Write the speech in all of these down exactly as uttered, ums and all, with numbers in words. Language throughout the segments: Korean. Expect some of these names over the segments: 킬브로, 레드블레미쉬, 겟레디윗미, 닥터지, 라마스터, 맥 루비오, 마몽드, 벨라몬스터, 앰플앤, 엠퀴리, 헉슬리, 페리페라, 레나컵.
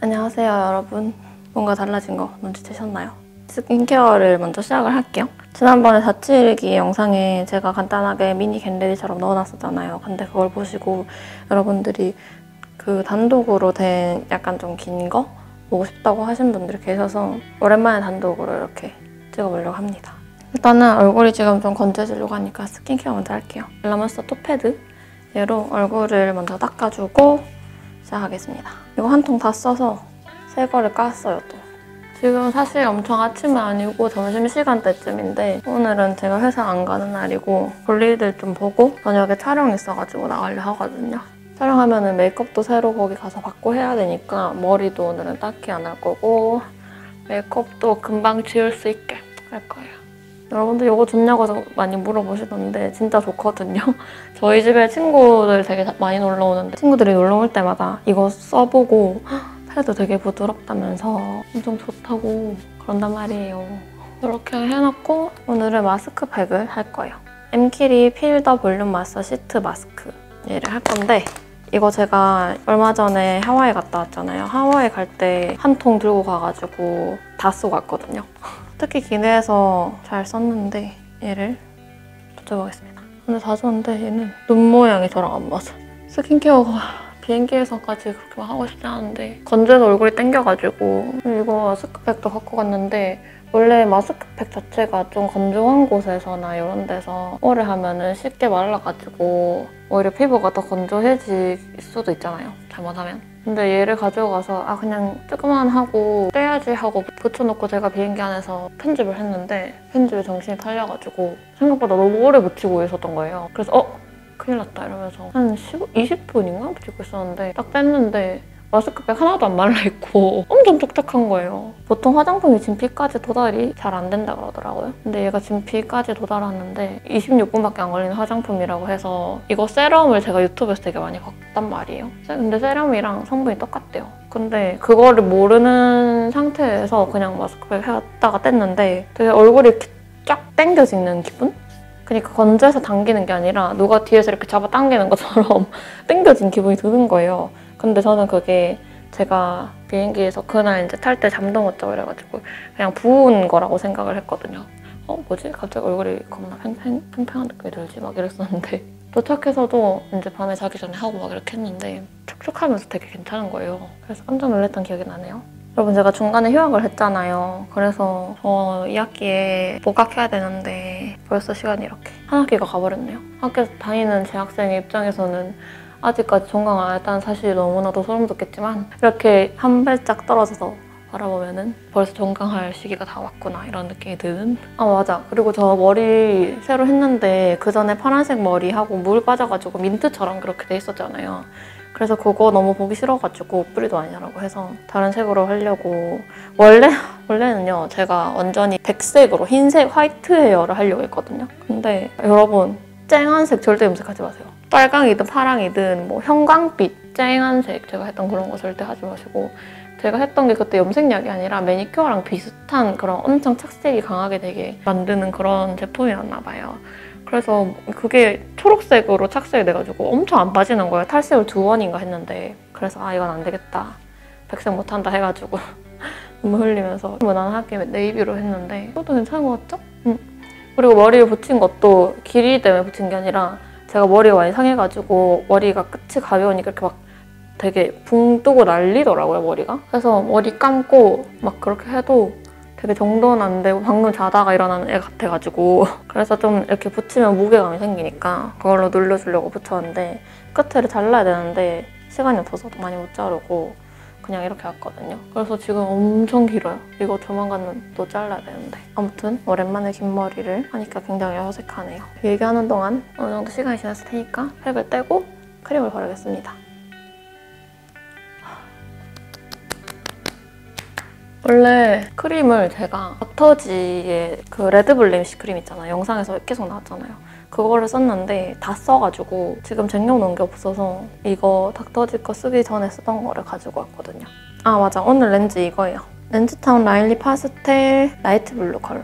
안녕하세요 여러분. 뭔가 달라진 거 눈치채셨나요? 스킨케어를 먼저 시작을 할게요. 지난번에 다치일기 영상에 제가 간단하게 미니 겟레디처럼 넣어놨었잖아요. 근데 그걸 보시고 여러분들이 그 단독으로 된 약간 좀 긴 거 보고 싶다고 하신 분들이 계셔서 오랜만에 단독으로 이렇게 찍어보려고 합니다. 일단은 얼굴이 지금 좀 건조해지려고 하니까 스킨케어 먼저 할게요. 라마스터 톱패드 얘로 얼굴을 먼저 닦아주고 시작하겠습니다. 이거 한 통 다 써서 새 거를 깠어요 또. 지금 사실 엄청 아침은 아니고 점심시간 때쯤인데 오늘은 제가 회사 안 가는 날이고 볼일들 좀 보고 저녁에 촬영 있어가지고 나가려 하거든요. 촬영하면은 메이크업도 새로 거기 가서 받고 해야 되니까 머리도 오늘은 딱히 안 할 거고 메이크업도 금방 지울 수 있게 할 거예요. 여러분들 이거 좋냐고 많이 물어보시던데 진짜 좋거든요. 저희 집에 친구들 되게 많이 놀러 오는데 친구들이 놀러 올 때마다 이거 써보고 패드 되게 부드럽다면서 엄청 좋다고 그런단 말이에요. 이렇게 해놓고 오늘은 마스크팩을 할 거예요. 엠퀴리 필더 볼륨 마스터 시트 마스크 얘를 할 건데 이거 제가 얼마 전에 하와이 갔다 왔잖아요. 하와이 갈 때 한 통 들고 가가지고 다 쓰고 왔거든요. 특히 기내에서 잘 썼는데 얘를 붙여보겠습니다. 근데 다 좋은데 얘는 눈 모양이 저랑 안 맞아. 스킨케어가 비행기에서까지 그렇게 하고 싶지 않은데 건조해서 얼굴이 땡겨가지고 이거 마스크팩도 갖고 갔는데 원래 마스크팩 자체가 좀 건조한 곳에서나 이런 데서 오래 하면은 쉽게 말라가지고 오히려 피부가 더 건조해질 수도 있잖아요. 잘못하면. 근데 얘를 가져가서 아 그냥 조금만 하고 떼야지 하고 붙여놓고 제가 비행기 안에서 편집을 했는데 편집에 정신이 팔려가지고 생각보다 너무 오래 붙이고 있었던 거예요. 그래서 어? 큰일 났다 이러면서 한 이십 분인가 붙이고 있었는데 딱 뺐는데 마스크팩 하나도 안 말라있고 엄청 촉촉한 거예요. 보통 화장품이 진피까지 도달이 잘 안 된다 그러더라고요. 근데 얘가 진피까지 도달하는데 이십육 분밖에 안 걸리는 화장품이라고 해서 이거 세럼을 제가 유튜브에서 되게 많이 봤단 말이에요. 근데 세럼이랑 성분이 똑같대요. 근데 그거를 모르는 상태에서 그냥 마스크팩 했다가 뗐는데 되게 얼굴이 이렇게 쫙 당겨지는 기분? 그러니까 건조해서 당기는 게 아니라 누가 뒤에서 이렇게 잡아당기는 것처럼 당겨진 기분이 드는 거예요. 근데 저는 그게 제가 비행기에서 그날 이제 탈 때 잠도 못 자고 이래가지고 그냥 부은 거라고 생각을 했거든요. 어? 뭐지? 갑자기 얼굴이 겁나 팽팽, 팽팽한 느낌이 들지? 막 이랬었는데 도착해서도 이제 밤에 자기 전에 하고 막 이렇게 했는데 촉촉하면서 되게 괜찮은 거예요. 그래서 깜짝 놀랐던 기억이 나네요. 여러분 제가 중간에 휴학을 했잖아요. 그래서 저 이 학기에 복학해야 되는데 벌써 시간이 이렇게 한 학기가 가버렸네요. 학교에서 다니는 제 학생의 입장에서는 아직까지 종강 안 했다는 사실이 너무나도 소름 돋겠지만 이렇게 한 발짝 떨어져서 바라보면은 벌써 종강할 시기가 다 왔구나 이런 느낌이 드는. 아 맞아. 그리고 저 머리 새로 했는데 그 전에 파란색 머리하고 물 빠져가지고 민트처럼 그렇게 돼 있었잖아요. 그래서 그거 너무 보기 싫어가지고 뿌리도 아니라고 해서 다른 색으로 하려고 원래 원래는요 제가 완전히 백색으로 흰색 화이트 헤어를 하려고 했거든요. 근데 여러분 쨍한 색 절대 염색하지 마세요. 빨강이든 파랑이든 뭐 형광빛, 쨍한색 제가 했던 그런 거 절대 하지 마시고 제가 했던 게 그때 염색약이 아니라 매니큐어랑 비슷한 그런 엄청 착색이 강하게 되게 만드는 그런 제품이었나 봐요. 그래서 그게 초록색으로 착색이 돼가지고 엄청 안 빠지는 거예요. 탈색을 두 번인가 했는데 그래서 아 이건 안 되겠다. 백색 못한다 해가지고 눈물 흘리면서 무난하게 네이비로 했는데 그것도 괜찮은 것 같죠? 응. 그리고 머리에 붙인 것도 길이 때문에 붙인 게 아니라 제가 머리가 많이 상해가지고 머리가 끝이 가벼우니까 이렇게 막 되게 붕 뜨고 날리더라고요, 머리가. 그래서 머리 감고 막 그렇게 해도 되게 정돈 안 되고 방금 자다가 일어나는 애 같아가지고 그래서 좀 이렇게 붙이면 무게감이 생기니까 그걸로 눌러주려고 붙였는데 끝에를 잘라야 되는데 시간이 없어서 많이 못 자르고 그냥 이렇게 왔거든요. 그래서 지금 엄청 길어요. 이거 조만간은 또 잘라야 되는데 아무튼 오랜만에 긴 머리를 하니까 굉장히 어색하네요. 얘기하는 동안 어느 정도 시간이 지났을 테니까 팩을 떼고 크림을 바르겠습니다. 원래 크림을 제가 버터지의 그 레드블레미쉬 크림 있잖아요. 영상에서 계속 나왔잖아요. 그거를 썼는데 다 써가지고 지금 쟁여놓은 게 없어서 이거 닥터지 거 쓰기 전에 쓰던 거를 가지고 왔거든요. 아 맞아. 오늘 렌즈 이거예요. 렌즈타운 라일리 파스텔 라이트 블루 컬러.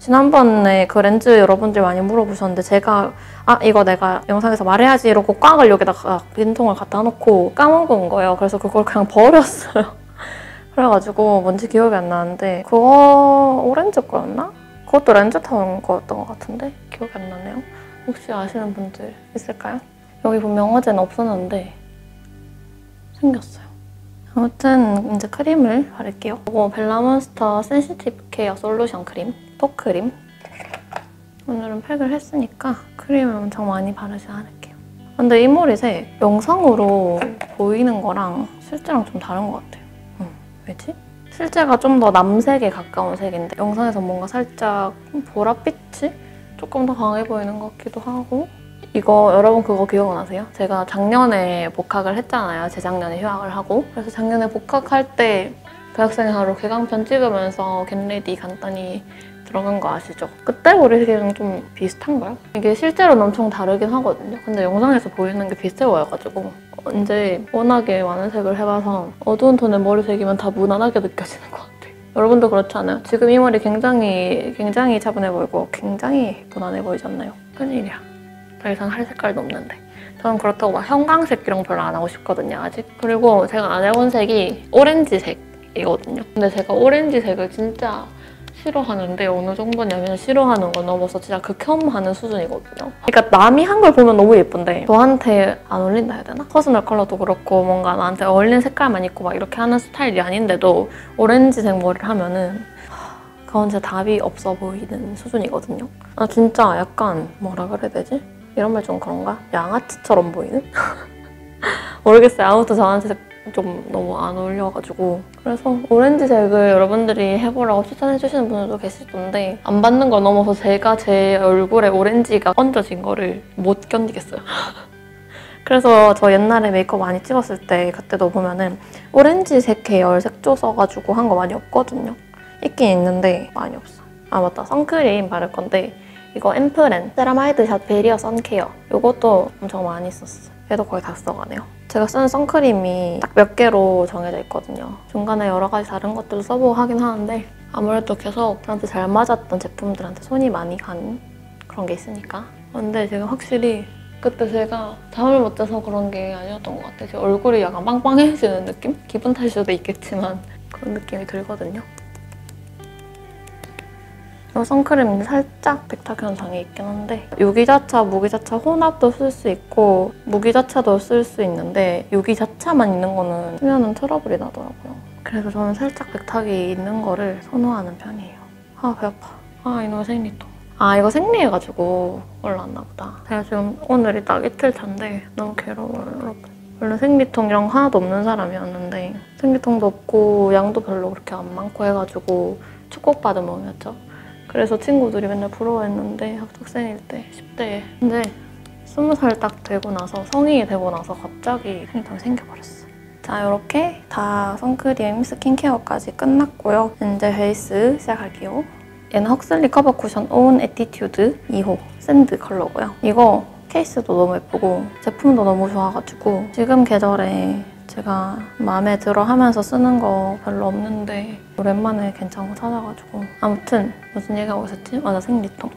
지난번에 그 렌즈 여러분들이 많이 물어보셨는데 제가 아 이거 내가 영상에서 말해야지 이러고 꽉을 여기다가 빈통을 갖다 놓고 까먹은 거예요. 그래서 그걸 그냥 버렸어요. 그래가지고 뭔지 기억이 안 나는데 그거 오렌지 거였나? 그것도 렌즈 타는 거였던 것 같은데 기억이 안 나네요. 혹시 아시는 분들 있을까요? 여기 분명 어제는 없었는데 생겼어요. 아무튼 이제 크림을 바를게요. 이거 벨라몬스터 센시티브 케어 솔루션 크림, 톡 크림. 오늘은 팩을 했으니까 크림을 엄청 많이 바르지 않을게요. 근데 이 머리색 영상으로 보이는 거랑 실제랑 좀 다른 것 같아요. 음, 왜지? 실제가 좀 더 남색에 가까운 색인데 영상에서 뭔가 살짝 보랏빛이 조금 더 강해 보이는 것 같기도 하고. 이거 여러분 그거 기억나세요? 제가 작년에 복학을 했잖아요. 재작년에 휴학을 하고. 그래서 작년에 복학할 때 대학생의 하루 개강편 찍으면서 겟레디 간단히 들어간 거 아시죠? 그때 머리색이랑 좀 비슷한가요? 이게 실제로는 엄청 다르긴 하거든요. 근데 영상에서 보이는 게 비슷해 보여가지고 이제 워낙에 많은 색을 해봐서 어두운 톤의 머리색이면 다 무난하게 느껴지는 것 같아요. 여러분도 그렇지 않아요? 지금 이 머리 굉장히 굉장히 차분해 보이고 굉장히 무난해 보이지 않나요? 큰일이야. 더 이상 할 색깔도 없는데 저는 그렇다고 막 형광색 이런 거 별로 안 하고 싶거든요 아직. 그리고 제가 안 해본 색이 오렌지색이거든요. 근데 제가 오렌지색을 진짜 싫어하는데 어느 정도냐면 싫어하는 걸 넘어서 진짜 극혐하는 수준이거든요. 그러니까 남이 한 걸 보면 너무 예쁜데 저한테 안 어울린다 해야 되나? 퍼스널 컬러도 그렇고 뭔가 나한테 어울리는 색깔만 있고 막 이렇게 하는 스타일이 아닌데도 오렌지색 머리를 하면은 그건 제 답이 없어 보이는 수준이거든요. 아 진짜 약간 뭐라 그래야 되지? 이런 말 좀 그런가? 양아치처럼 보이는? 모르겠어요. 아무튼 저한테 좀 너무 안 어울려가지고. 그래서 오렌지색을 여러분들이 해보라고 추천해주시는 분들도 계시던데 안 받는 걸 넘어서 제가 제 얼굴에 오렌지가 얹어진 거를 못 견디겠어요. 그래서 저 옛날에 메이크업 많이 찍었을 때 그때도 보면은 오렌지색 계열 색조 써가지고 한 거 많이 없거든요. 있긴 있는데 많이 없어. 아 맞다. 선크림 바를 건데 이거 앰플앤 세라마이드 샷 베리어 선케어 이것도 엄청 많이 썼어요. 얘도 거의 다 써가네요. 제가 쓰는 선크림이 딱 몇 개로 정해져 있거든요. 중간에 여러 가지 다른 것들도 써보고 하긴 하는데 아무래도 계속 저한테 잘 맞았던 제품들한테 손이 많이 간 그런 게 있으니까. 근데 제가 확실히 그때 제가 잠을 못 자서 그런 게 아니었던 것 같아요. 제 얼굴이 약간 빵빵해지는 느낌? 기분 탓일수도 있겠지만 그런 느낌이 들거든요. 이 선크림이 살짝 백탁 현상이 있긴 한데 유기자차, 무기자차 혼합도 쓸 수 있고 무기자차도 쓸 수 있는데 유기자차만 있는 거는 쓰면은 트러블이 나더라고요. 그래서 저는 살짝 백탁이 있는 거를 선호하는 편이에요. 아, 배 아파. 아, 이놈의 생리통. 아, 이거 생리해가지고 올라왔나 보다. 제가 지금 오늘이 딱 이틀 차인데 너무 괴로워요, 여러분. 원래 생리통 이런 거 하나도 없는 사람이었는데 생리통도 없고 양도 별로 그렇게 안 많고 해가지고 축복받은 몸이었죠. 그래서 친구들이 맨날 부러워했는데 학생일 때 십 대에 근데 스무 살 딱 되고 나서 성인이 되고 나서 갑자기 생리통이 생겨버렸어. 자 이렇게 다 선크림, 스킨케어까지 끝났고요. 이제 베이스 시작할게요. 얘는 헉슬리 커버 쿠션 온 애티튜드 이 호 샌드 컬러고요. 이거 케이스도 너무 예쁘고 제품도 너무 좋아가지고 지금 계절에 제가 마음에 들어 하면서 쓰는 거 별로 없는데 오랜만에 괜찮은 거 찾아가지고. 아무튼 무슨 얘기하고 있었지? 맞아, 생리통.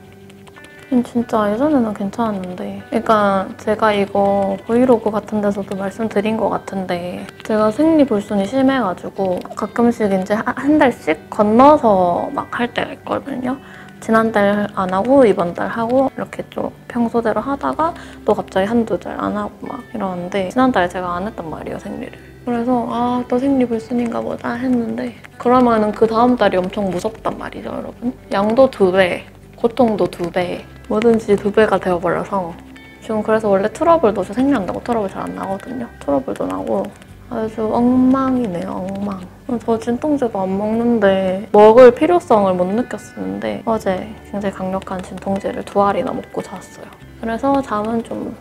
진짜 예전에는 괜찮았는데 그러니까 제가 이거 브이로그 같은 데서도 말씀드린 것 같은데 제가 생리불순이 심해가지고 가끔씩 이제 한 달씩 건너서 막 할 때가 있거든요. 지난 달 안 하고 이번 달 하고 이렇게 좀 평소대로 하다가 또 갑자기 한두 달 안 하고 막 이러는데 지난 달에 제가 안 했단 말이에요, 생리를. 그래서 아, 또 생리 불순인가 보다 했는데 그러면은 그 다음 달이 엄청 무섭단 말이죠, 여러분. 양도 두 배, 고통도 두 배, 뭐든지 두 배가 되어버려서 지금 그래서 원래 트러블도 저 생리한다고 트러블 잘 안 나거든요. 트러블도 나고 아주 엉망이네요, 엉망. 저 진통제도 안 먹는데 먹을 필요성을 못 느꼈었는데 어제 굉장히 강력한 진통제를 두 알이나 먹고 잤어요. 그래서 잠은 좀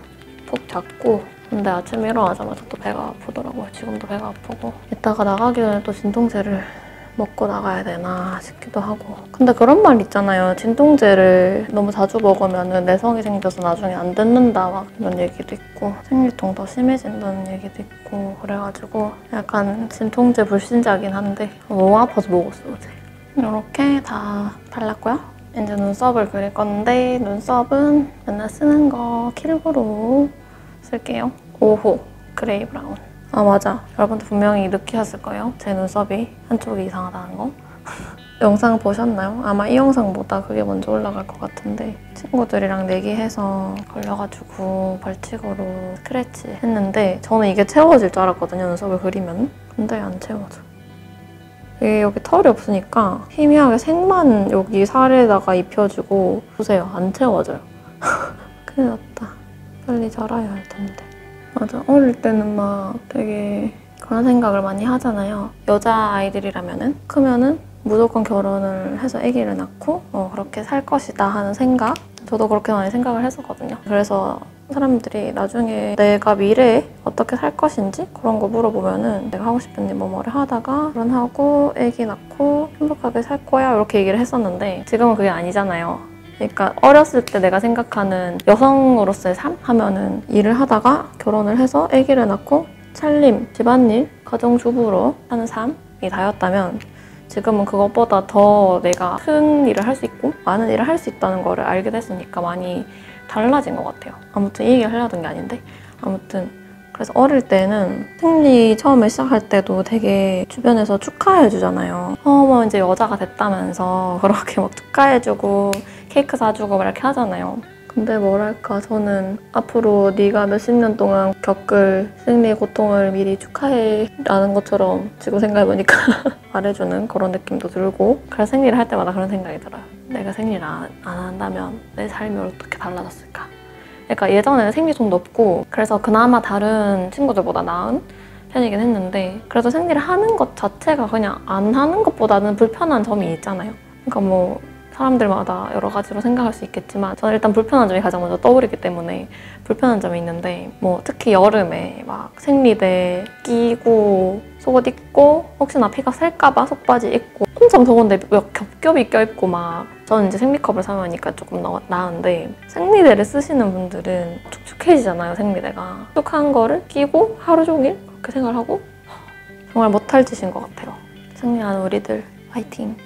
푹 잤고 근데 아침에 일어나자마자 또 배가 아프더라고요. 지금도 배가 아프고 이따가 나가기 전에 또 진통제를 먹고 나가야 되나 싶기도 하고. 근데 그런 말 있잖아요. 진통제를 너무 자주 먹으면 내성이 생겨서 나중에 안 듣는다 막 이런 얘기도 있고 생리통 더 심해진다는 얘기도 있고 그래가지고 약간 진통제 불신자긴 한데 너무 아파서 먹었어요, 어제. 이렇게 다 발랐고요. 이제 눈썹을 그릴 건데 눈썹은 맨날 쓰는 거 킬브로 쓸게요. 오 호 그레이 브라운. 아 맞아, 여러분도 분명히 느끼셨을 거예요. 제 눈썹이 한쪽이 이상하다는 거. 영상 보셨나요? 아마 이 영상보다 그게 먼저 올라갈 것 같은데 친구들이랑 내기해서 걸려가지고 벌칙으로 스크래치 했는데 저는 이게 채워질 줄 알았거든요, 눈썹을 그리면. 근데 안 채워져. 이게 여기 털이 없으니까 희미하게 색만 여기 살에다가 입혀주고 보세요, 안 채워져요. 큰일 났다. 빨리 자라야 할 텐데. 맞아, 어릴 때는 막 되게 그런 생각을 많이 하잖아요. 여자아이들이라면은 크면은 무조건 결혼을 해서 아기를 낳고 어, 그렇게 살 것이다 하는 생각, 저도 그렇게 많이 생각을 했었거든요. 그래서 사람들이 나중에 내가 미래에 어떻게 살 것인지 그런 거 물어보면은 내가 하고 싶은 일 뭐뭐를 하다가 결혼하고 아기 낳고 행복하게 살 거야 이렇게 얘기를 했었는데 지금은 그게 아니잖아요. 그러니까 어렸을 때 내가 생각하는 여성으로서의 삶 하면은 일을 하다가 결혼을 해서 아기를 낳고 살림, 집안일, 가정주부로 하는 삶이 다였다면 지금은 그것보다 더 내가 큰 일을 할 수 있고 많은 일을 할 수 있다는 거를 알게 됐으니까 많이 달라진 것 같아요. 아무튼 이 얘기를 하려던 게 아닌데 아무튼 그래서 어릴 때는 생리 처음에 시작할 때도 되게 주변에서 축하해주잖아요. 어, 뭐 이제 여자가 됐다면서 그렇게 막 축하해주고 케이크 사주고 막 이렇게 하잖아요. 근데 뭐랄까, 저는 앞으로 네가 몇십 년 동안 겪을 생리의 고통을 미리 축하해라는 것처럼 지금 생각해보니까 말해주는 그런 느낌도 들고, 그래서 생리를 할 때마다 그런 생각이 들어요. 내가 생리를 안, 안 한다면 내 삶이 어떻게 달라졌을까? 그러니까 예전에는 생리 좀 높고 그래서 그나마 다른 친구들보다 나은 편이긴 했는데 그래도 생리를 하는 것 자체가 그냥 안 하는 것보다는 불편한 점이 있잖아요. 그러니까 뭐 사람들마다 여러 가지로 생각할 수 있겠지만 저는 일단 불편한 점이 가장 먼저 떠오르기 때문에 불편한 점이 있는데, 뭐 특히 여름에 막 생리대 끼고 속옷 입고 혹시나 피가 셀까봐 속바지 입고 엄청 더운데 막 겹겹이 껴입고 막, 저는 이제 생리컵을 사면 하니까 조금 나, 나은데 생리대를 쓰시는 분들은 축축해지잖아요. 생리대가 축축한 거를 끼고 하루 종일 그렇게 생활하고 정말 못할 짓인 것 같아요. 생리하는 우리들 화이팅!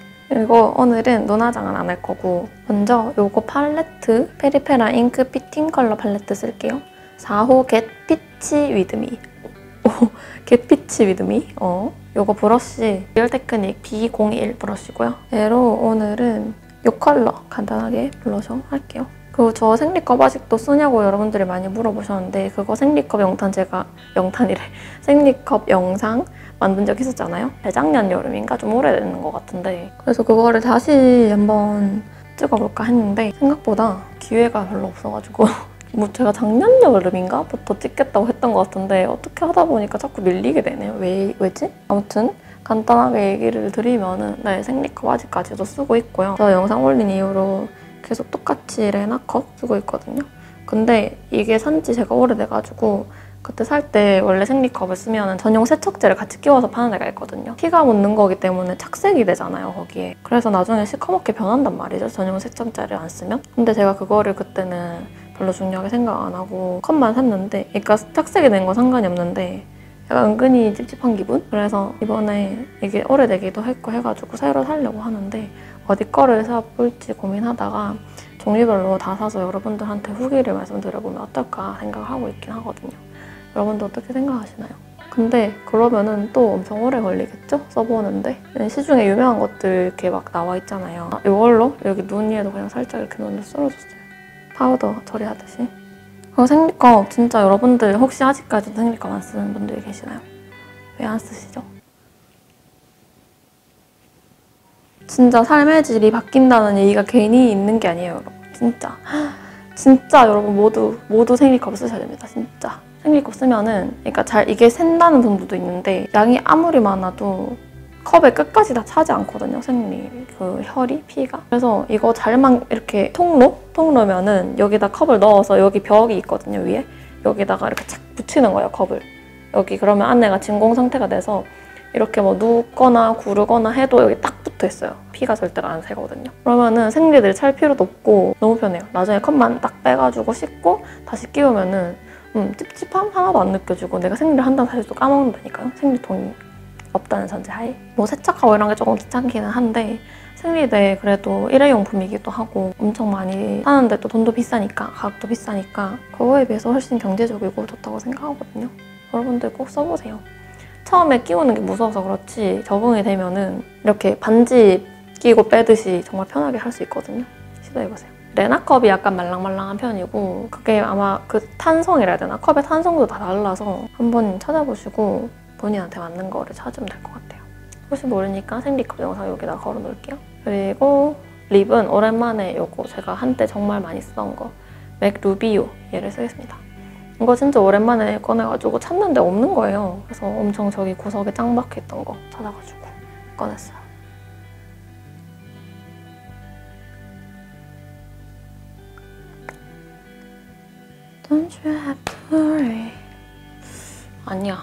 이거 오늘은 눈화장은 안 할 거고 먼저 요거 팔레트, 페리페라 잉크 피팅 컬러 팔레트 쓸게요. 사 호 겟피치 위드미. 오, 겟피치 위드미. 어, 요거 브러쉬 리얼 테크닉 비 공일 브러쉬고요. 얘로 오늘은 요 컬러 간단하게 블러셔 할게요. 그리고 저 생리컵 아직도 쓰냐고 여러분들이 많이 물어보셨는데 그거 생리컵 영탄 제가 영탄이래 생리컵 영상 만든 적 있었잖아요. 재작년 여름인가? 좀 오래되는 것 같은데 그래서 그거를 다시 한번 찍어볼까 했는데 생각보다 기회가 별로 없어가지고 뭐 제가 작년 여름인가부터 찍겠다고 했던 것 같은데 어떻게 하다 보니까 자꾸 밀리게 되네요. 왜, 왜지? 아무튼 간단하게 얘기를 드리면은 네, 생리컵 아직까지도 쓰고 있고요. 저 영상 올린 이후로 계속 똑같이 레나컵 쓰고 있거든요. 근데 이게 산지 제가 오래돼가지고 그때 살 때 원래 생리컵을 쓰면 전용 세척제를 같이 끼워서 파는 데가 있거든요. 피가 묻는 거기 때문에 착색이 되잖아요, 거기에. 그래서 나중에 시커멓게 변한단 말이죠, 전용 세척제를 안 쓰면. 근데 제가 그거를 그때는 별로 중요하게 생각 안 하고 컵만 샀는데, 그러니까 착색이 된 건 상관이 없는데 약간 은근히 찝찝한 기분? 그래서 이번에 이게 오래되기도 했고 해가지고 새로 사려고 하는데 어디 거를 사볼지 고민하다가 종류별로 다 사서 여러분들한테 후기를 말씀드려보면 어떨까 생각을 하고 있긴 하거든요. 여러분들 어떻게 생각하시나요? 근데 그러면은 또 엄청 오래 걸리겠죠? 써보는데. 시중에 유명한 것들 이렇게 막 나와 있잖아요. 아, 이걸로 여기 눈 위에도 그냥 살짝 이렇게 먼저 쓸어줬어요. 파우더 처리하듯이. 그리고 생리컵 진짜 여러분들 혹시 아직까지도 생리컵 안 쓰는 분들이 계시나요? 왜 안 쓰시죠? 진짜 삶의 질이 바뀐다는 얘기가 괜히 있는 게 아니에요, 여러분. 진짜. 진짜 여러분 모두 모두 생리컵 쓰셔야 됩니다, 진짜. 생리컵 쓰면은, 그러니까 잘 이게 샌다는 분들도 있는데 양이 아무리 많아도 컵의 끝까지 다 차지 않거든요, 생리 그 혈이, 피가. 그래서 이거 잘만 이렇게 통로? 통로면은 여기다 컵을 넣어서, 여기 벽이 있거든요, 위에. 여기다가 이렇게 착 붙이는 거예요, 컵을. 여기 그러면 안에가 진공 상태가 돼서 이렇게 뭐 눕거나 구르거나 해도 여기 딱 붙어있어요. 피가 절대로 안 새거든요. 그러면은 생리대를 찰 필요도 없고 너무 편해요. 나중에 컵만 딱 빼가지고 씻고 다시 끼우면은 음, 찝찝함 하나도 안 느껴지고 내가 생리를 한다는 사실도 까먹는다니까요. 생리통이 없다는 전제하에. 뭐 세척하고 이런 게 조금 귀찮기는 한데 생리대 그래도 일회용품이기도 하고 엄청 많이 사는데 또 돈도 비싸니까, 가격도 비싸니까 그거에 비해서 훨씬 경제적이고 좋다고 생각하거든요. 여러분들 꼭 써보세요. 처음에 끼우는 게 무서워서 그렇지 적응이 되면은 이렇게 반지 끼고 빼듯이 정말 편하게 할 수 있거든요. 시도해보세요. 레나컵이 약간 말랑말랑한 편이고 그게 아마 그 탄성이라 해야 되나? 컵의 탄성도 다 달라서 한번 찾아보시고 본인한테 맞는 거를 찾으면 될 것 같아요. 혹시 모르니까 생리컵 영상 여기다 걸어놓을게요. 그리고 립은 오랜만에 요거 제가 한때 정말 많이 쓰던 거 맥 루비오 얘를 쓰겠습니다. 이거 진짜 오랜만에 꺼내가지고 찾는데 없는 거예요. 그래서 엄청 저기 구석에 짱 박혀있던 거 찾아가지고 꺼냈어요. Don't you have to worry. 아니야.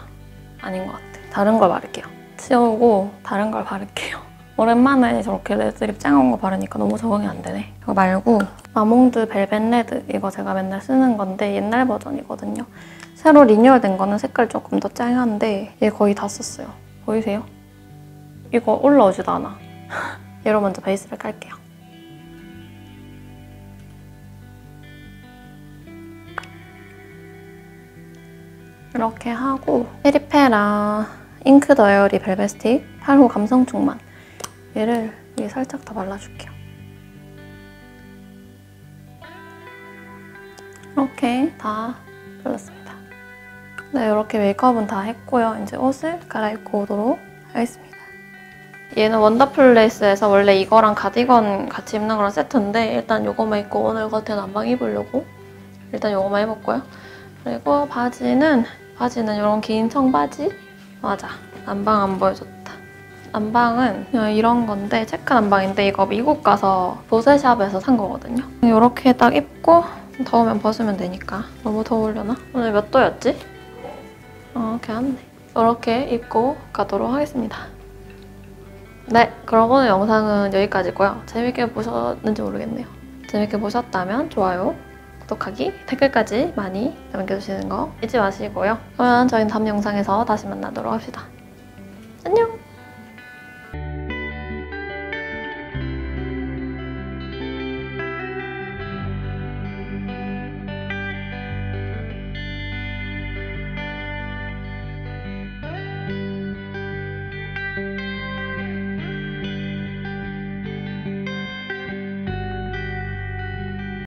아닌 것 같아. 다른 걸 바를게요. 치우고 다른 걸 바를게요. 오랜만에 저렇게 레드립 쨍한 거 바르니까 너무 적응이 안 되네. 이거 말고 마몽드 벨벳 레드 이거 제가 맨날 쓰는 건데 옛날 버전이거든요. 새로 리뉴얼된 거는 색깔 조금 더 쨍한데 얘 거의 다 썼어요. 보이세요? 이거 올라오지도 않아. 얘로 먼저 베이스를 깔게요. 이렇게 하고 페리페라 잉크 더어리 벨벳 스틱 팔 호 감성 충만 얘를 위에 살짝 더 발라줄게요. 이렇게 다 발랐습니다. 네, 이렇게 메이크업은 다 했고요. 이제 옷을 갈아입고 오도록 하겠습니다. 얘는 원더플레이스에서 원래 이거랑 가디건 같이 입는 그런 세트인데 일단 요거만 입고 오늘 같은 안방 입으려고 일단 요거만 입었고요. 그리고 바지는 바지는 이런 긴 청바지? 맞아. 안방 안 보여줬다. 안방은 그냥 이런 건데 체크 안방인데 이거 미국 가서 보세샵에서 산 거거든요. 이렇게 딱 입고 더우면 벗으면 되니까. 너무 더우려나? 오늘 몇 도였지? 어, 괜찮네. 이렇게 입고 가도록 하겠습니다. 네, 그럼 오늘 영상은 여기까지고요. 재밌게 보셨는지 모르겠네요. 재밌게 보셨다면 좋아요, 구독하기, 댓글까지 많이 남겨주시는 거 잊지 마시고요. 그러면 저희는 다음 영상에서 다시 만나도록 합시다. 안녕!